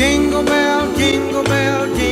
Jingle bell, jingle bell, jingle bell.